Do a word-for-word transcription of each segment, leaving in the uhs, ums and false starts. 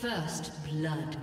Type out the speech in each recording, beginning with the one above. First blood.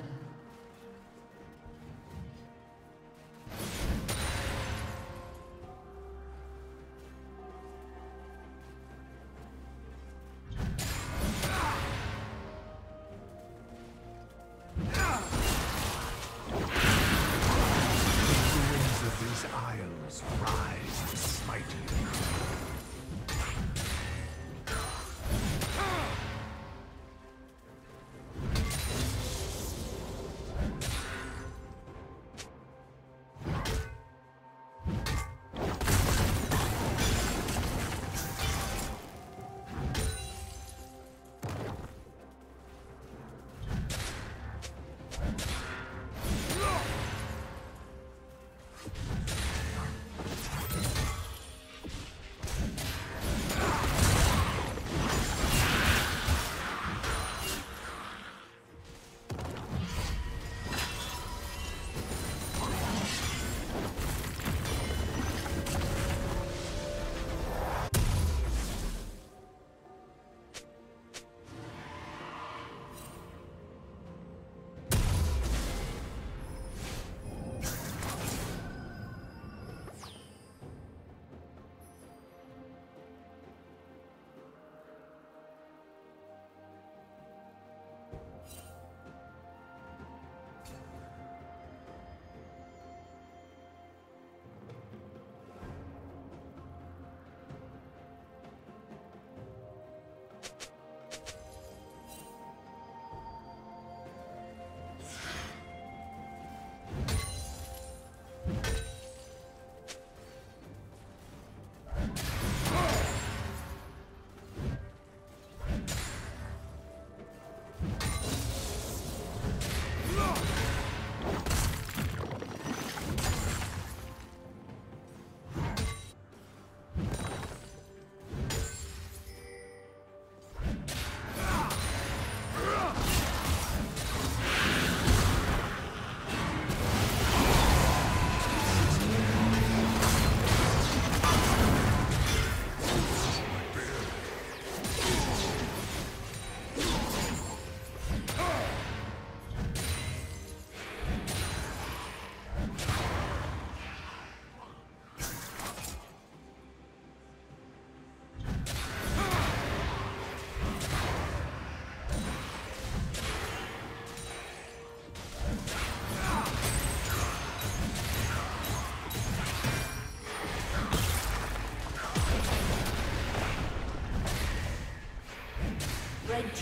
The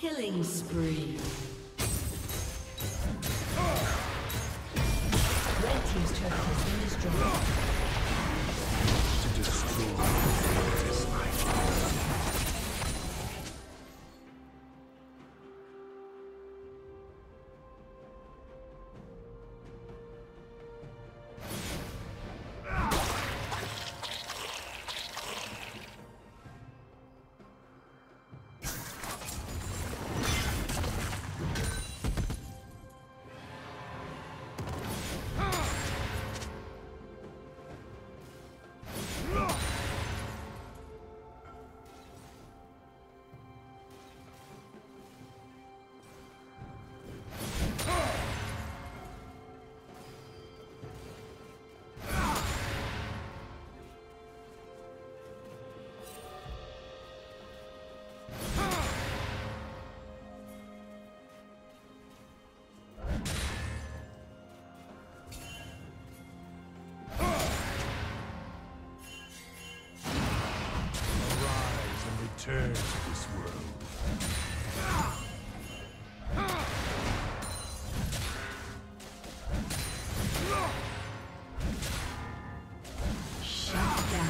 Killing spree. Red team's turret has been destroyed. To destroy this life. Turn to this world. Shut down.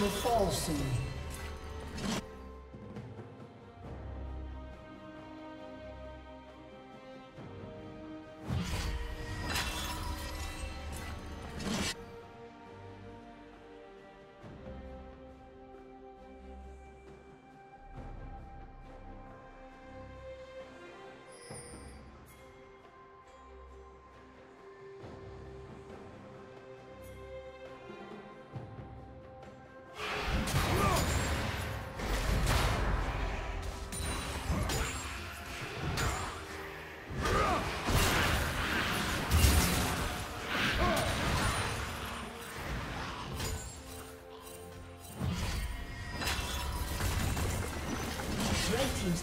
Will fall soon. His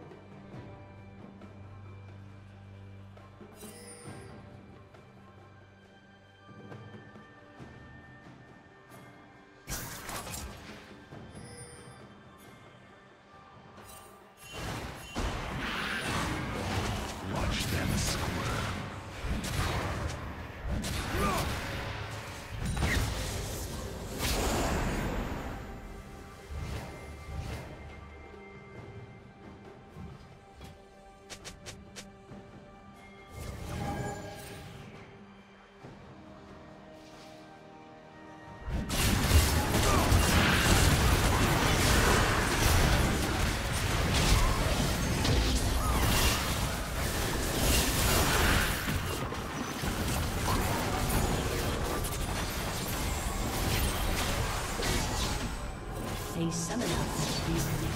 A summoner has been connected.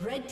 Red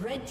Red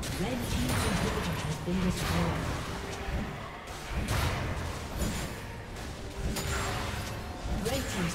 Red team's inhibitor has been destroyed. Red team's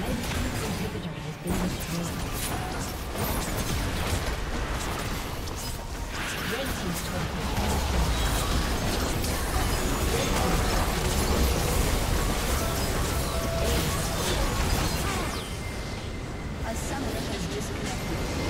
Red team's inhibitor has been destroyed. Red team's turret has been destroyed. A summoner has disconnected.